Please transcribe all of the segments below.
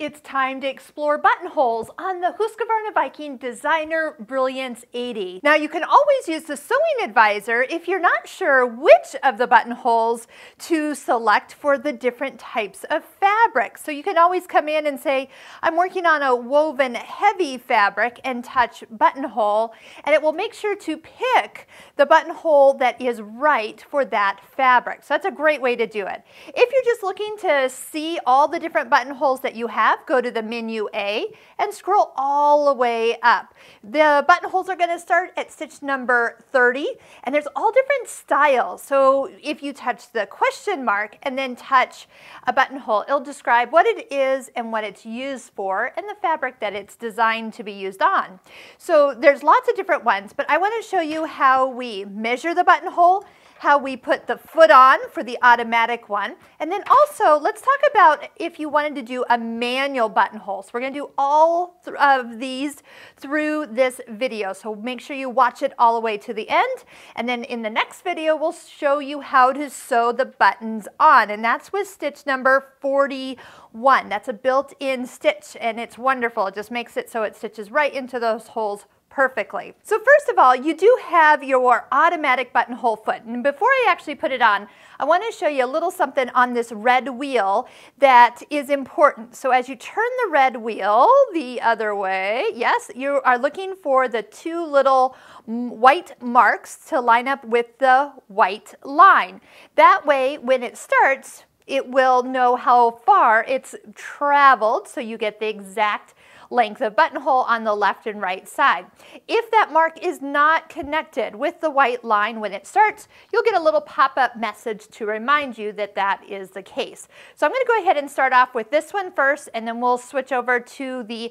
It's time to explore buttonholes on the Husqvarna Viking Designer Brilliance 80. Now you can always use the sewing advisor if you're not sure which of the buttonholes to select for the different types of fabric. So you can always come in and say, I'm working on a woven heavy fabric and touch buttonhole, and it will make sure to pick the buttonhole that is right for that fabric. So that's a great way to do it. If you're just looking to see all the different buttonholes that you have, go to the menu A and scroll all the way up. The buttonholes are going to start at stitch number 30, and there's all different styles. So if you touch the question mark and then touch a buttonhole, it'll describe what it is and what it's used for and the fabric that it's designed to be used on. So there's lots of different ones, but I want to show you how we measure the buttonhole, how we put the foot on for the automatic one, and then also let's talk about if you wanted to do a manual buttonhole. So we're going to do all of these through this video, so make sure you watch it all the way to the end, and then in the next video we'll show you how to sew the buttons on, and that's with stitch number 41. That's a built-in stitch, and it's wonderful. It just makes it so it stitches right into those holes perfectly. So first of all, you do have your automatic buttonhole foot. And before I actually put it on, I want to show you a little something on this red wheel that is important. So as you turn the red wheel the other way, yes, you are looking for the two little white marks to line up with the white line. That way, when it starts, it will know how far it's traveled, so you get the exact length of buttonhole on the left and right side. If that mark is not connected with the white line when it starts, you'll get a little pop-up message to remind you that that is the case. So I'm going to go ahead and start off with this one first, and then we'll switch over to the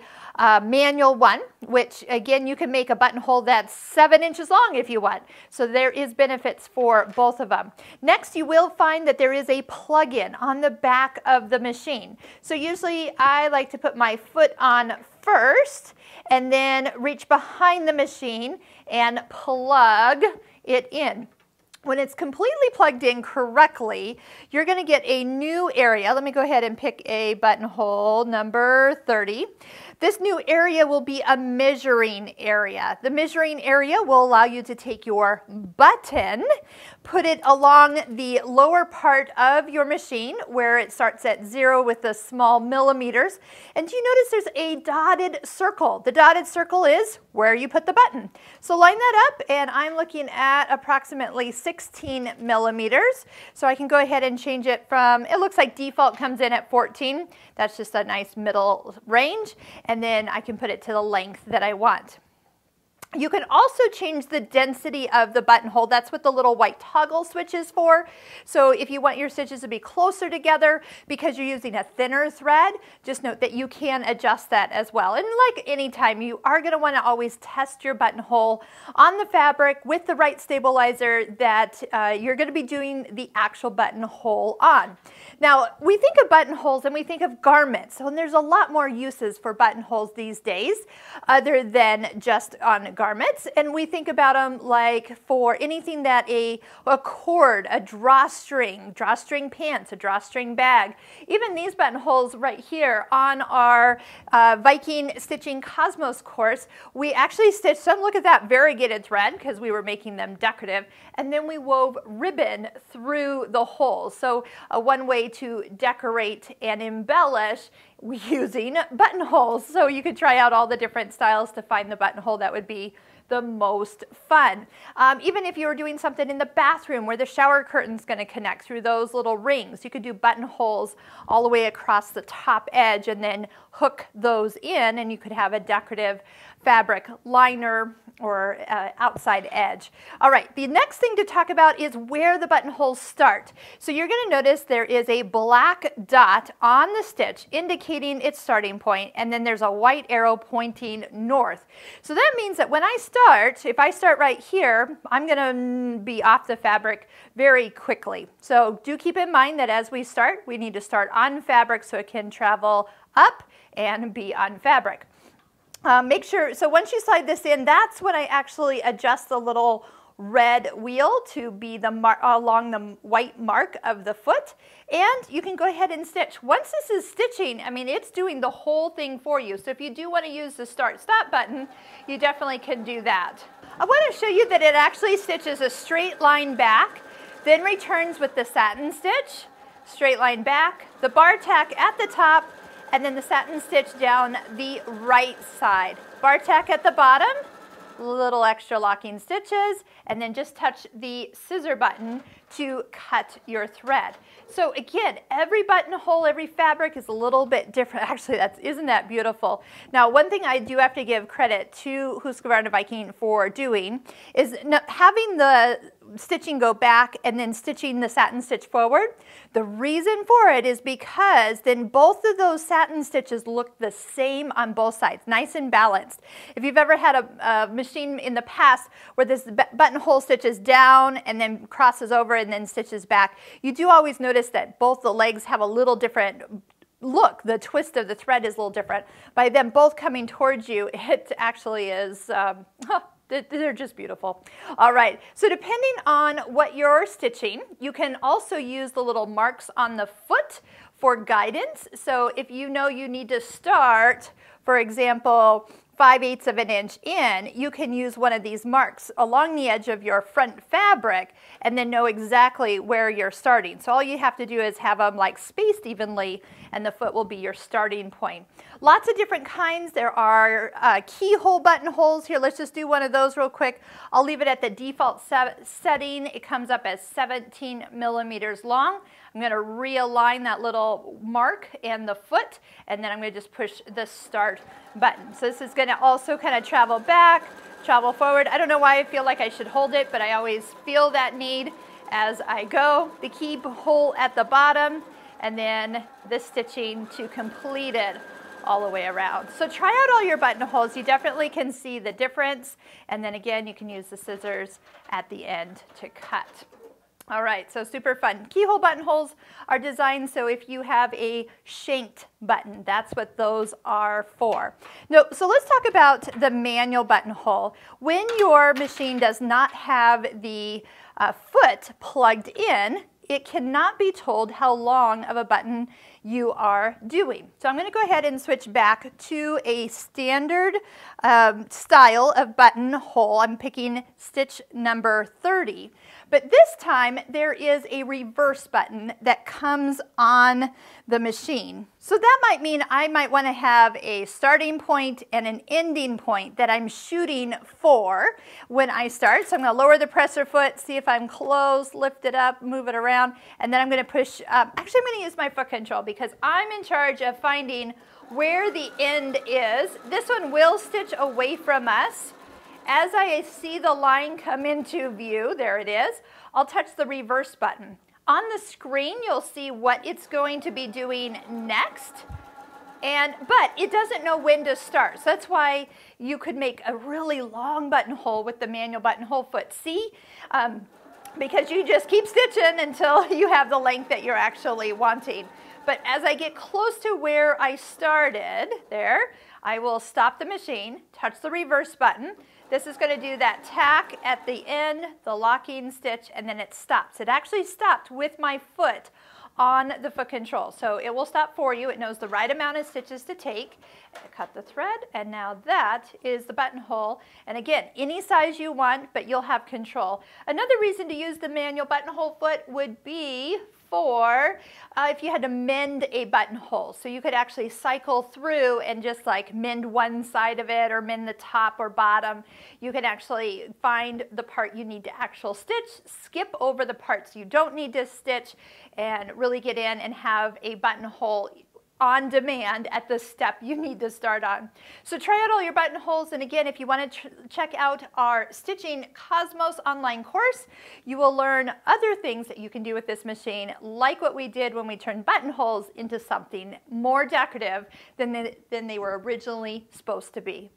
manual one, which again, you can make a buttonhole that's 7 inches long if you want. So there is benefits for both of them. Next, you will find that there is a plug-in on the back of the machine. So usually I like to put my foot on first and then reach behind the machine and plug it in. When it's completely plugged in correctly, you're going to get a new area. Let me go ahead and pick a buttonhole number 30. This new area will be a measuring area. The measuring area will allow you to take your button, put it along the lower part of your machine where it starts at 0 with the small millimeters. And do you notice there's a dotted circle? The dotted circle is where you put the button. So line that up, and I'm looking at approximately 16 millimeters. So I can go ahead and change it from, it looks like default comes in at 14. That's just a nice middle range. And then I can put it to the length that I want. You can also change the density of the buttonhole. That's what the little white toggle switch is for. So if you want your stitches to be closer together because you're using a thinner thread, just note that you can adjust that as well. And like any time, you are going to want to always test your buttonhole on the fabric with the right stabilizer that you're going to be doing the actual buttonhole on. Now, we think of buttonholes and we think of garments. So there's a lot more uses for buttonholes these days other than just on garments, and we think about them like for anything that a cord, a drawstring, drawstring pants, a drawstring bag. Even these buttonholes right here on our Viking Stitching Cosmos course, we actually stitched some, look at that variegated thread because we were making them decorative, and then we wove ribbon through the holes. So one way to decorate and embellish using buttonholes. So you could try out all the different styles to find the buttonhole that would be the most fun. Even if you were doing something in the bathroom where the shower curtain's going to connect through those little rings, you could do buttonholes all the way across the top edge and then hook those in, and you could have a decorative fabric liner or outside edge. All right, the next thing to talk about is where the buttonholes start. So you're going to notice there is a black dot on the stitch indicating its starting point, and then there's a white arrow pointing north. So that means that when I start, if I start right here, I'm going to be off the fabric very quickly. So do keep in mind that as we start, we need to start on fabric so it can travel up and be on fabric. Make sure, so once you slide this in, that's when I actually adjust the little red wheel to be the mark along the white mark of the foot, and you can go ahead and stitch. Once this is stitching, I mean, it's doing the whole thing for you. So if you do want to use the start-stop button, you definitely can do that. I want to show you that it actually stitches a straight line back, then returns with the satin stitch, straight line back, the bar tack at the top, and then the satin stitch down the right side. Bar tack at the bottom, little extra locking stitches, and then just touch the scissor button to cut your thread. So again, every buttonhole, every fabric is a little bit different. Actually, isn't that beautiful? Now, one thing I do have to give credit to Husqvarna Viking for doing is having the stitching go back and then stitching the satin stitch forward. The reason for it is because then both of those satin stitches look the same on both sides, nice and balanced. If you've ever had a machine in the past where this buttonhole stitches down and then crosses over and then stitches back, you do always notice that both the legs have a little different look. The twist of the thread is a little different. By them both coming towards you, it actually is, they're just beautiful. All right, so depending on what you're stitching, you can also use the little marks on the foot for guidance. So if you know you need to start, for example, 5/8 of an inch in, you can use one of these marks along the edge of your front fabric and then know exactly where you're starting. So all you have to do is have them like spaced evenly and the foot will be your starting point. Lots of different kinds. There are keyhole buttonholes here. Let's just do one of those real quick. I'll leave it at the default setting. It comes up as 17 millimeters long. I'm going to realign that little mark and the foot, and then I'm going to just push the start button. So this is going to also kind of travel back, travel forward. I don't know why I feel like I should hold it, but I always feel that need as I go. The keyhole at the bottom, and then the stitching to complete it all the way around. So try out all your buttonholes. You definitely can see the difference. And then again, you can use the scissors at the end to cut. All right, so super fun. Keyhole buttonholes are designed so if you have a shanked button, that's what those are for. No, so let's talk about the manual buttonhole. When your machine does not have the foot plugged in, it cannot be told how long of a button you are doing. So I'm going to go ahead and switch back to a standard style of buttonhole. I'm picking stitch number 30. But this time there is a reverse button that comes on the machine. So that might mean I might want to have a starting point and an ending point that I'm shooting for when I start. So I'm going to lower the presser foot, see if I'm close, lift it up, move it around, and then I'm going to push up. Actually, I'm going to use my foot control because I'm in charge of finding where the end is. This one will stitch away from us. As I see the line come into view, there it is, I'll touch the reverse button. On the screen, you'll see what it's going to be doing next, but it doesn't know when to start. So that's why you could make a really long buttonhole with the manual buttonhole foot. See? Because you just keep stitching until you have the length that you're actually wanting. But as I get close to where I started, there, I will stop the machine, touch the reverse button. This is going to do that tack at the end, the locking stitch, and then it stops. It actually stopped with my foot on the foot control. So it will stop for you. It knows the right amount of stitches to take. Cut the thread, and now that is the buttonhole. And again, any size you want, but you'll have control. Another reason to use the manual buttonhole foot would be for if you had to mend a buttonhole. So you could actually cycle through and just like mend one side of it or mend the top or bottom. You can actually find the part you need to actual stitch, skip over the parts you don't need to stitch, and really get in and have a buttonhole on demand at the step you need to start on. So try out all your buttonholes, and again, if you want to check out our Stitching Cosmos online course, you will learn other things that you can do with this machine, like what we did when we turned buttonholes into something more decorative than they were originally supposed to be.